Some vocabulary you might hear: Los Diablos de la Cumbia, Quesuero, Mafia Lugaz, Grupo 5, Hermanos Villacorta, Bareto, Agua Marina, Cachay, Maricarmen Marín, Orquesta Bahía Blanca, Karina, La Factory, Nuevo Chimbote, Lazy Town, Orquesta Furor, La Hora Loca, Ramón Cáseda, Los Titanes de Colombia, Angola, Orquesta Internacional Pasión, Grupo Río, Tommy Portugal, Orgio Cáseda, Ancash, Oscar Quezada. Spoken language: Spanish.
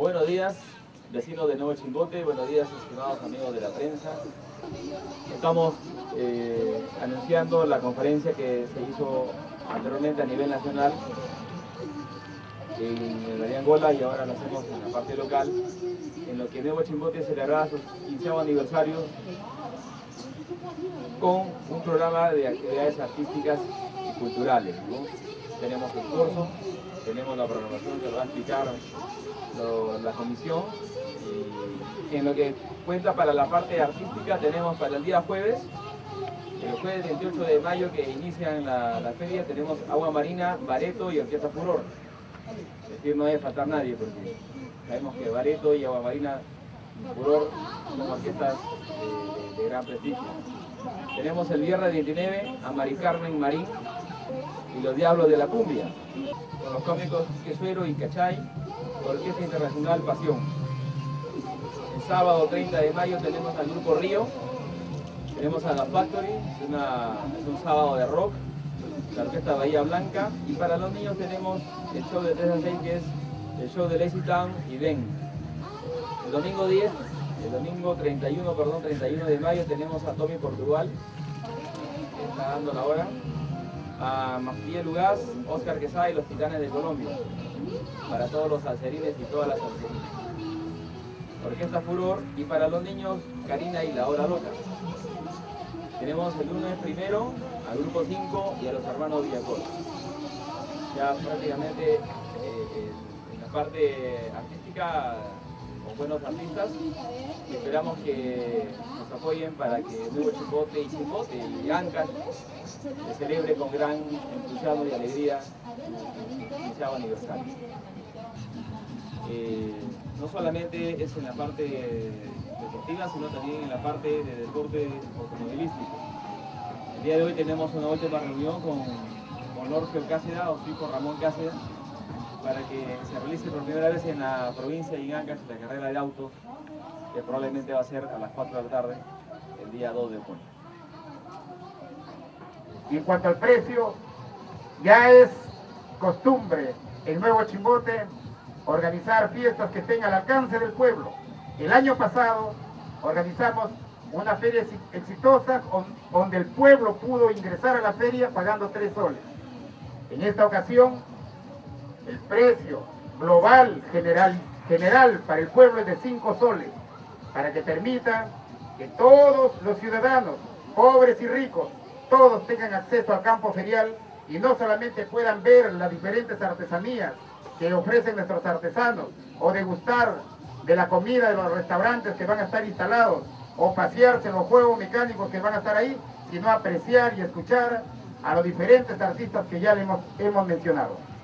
Buenos días, vecinos de Nuevo Chimbote, buenos días, estimados amigos de la prensa. Estamos anunciando la conferencia que se hizo anteriormente a nivel nacional en la Angola y ahora lo hacemos en la parte local, en lo que Nuevo Chimbote celebrará su 15º aniversario con un programa de actividades artísticas y culturales, ¿no? Tenemos el curso, tenemos la programación que lo va a explicar la comisión. En lo que cuenta para la parte artística, tenemos para el día jueves, el jueves 28 de mayo que inician la feria, tenemos Agua Marina, Bareto y Orquesta Furor. Es decir, no debe faltar nadie porque sabemos que Bareto y Agua Marina Furor son orquestas de gran prestigio. Tenemos el viernes 19 a Maricarmen Marín y Los Diablos de la Cumbia, con los cómicos Quesuero y Cachay, Orquesta Internacional Pasión. El sábado 30 de mayo tenemos al Grupo Río, tenemos a La Factory, es un sábado de rock, la Orquesta Bahía Blanca, y para los niños tenemos el show de 3 a 6, que es el show de Lazy Town y Den. El domingo 31 de mayo tenemos a Tommy Portugal, que está dando la hora, a Mafia Lugaz, Oscar Quezada y Los Titanes de Colombia, para todos los salserines y todas las salserinas. Orquesta Furor y para los niños, Karina y La Hora Loca. Tenemos el lunes primero al Grupo 5 y a los hermanos Villacorta. Ya prácticamente en la parte artística, con buenos artistas, esperamos que nos apoyen para que Nuevo Chimbote y Chimbote y Ancash se celebre con gran entusiasmo y alegría el 15º aniversario. No solamente es en la parte deportiva, sino también en la parte de deporte automovilístico. El día de hoy tenemos una última reunión con Orgio Cáseda, o sí, con Ramón Cáseda, para que se realice por primera vez en la provincia de Ancash la carrera de autos, que probablemente va a ser a las 4 de la tarde, el día 2 de junio. Y en cuanto al precio, ya es costumbre en Nuevo Chimbote organizar fiestas que estén al alcance del pueblo. El año pasado organizamos una feria exitosa donde el pueblo pudo ingresar a la feria pagando 3 soles. En esta ocasión, el precio global general para el pueblo es de 5 soles, para que permita que todos los ciudadanos, pobres y ricos, todos tengan acceso al campo ferial y no solamente puedan ver las diferentes artesanías que ofrecen nuestros artesanos, o degustar de la comida de los restaurantes que van a estar instalados, o pasearse en los juegos mecánicos que van a estar ahí, sino apreciar y escuchar a los diferentes artistas que ya hemos mencionado.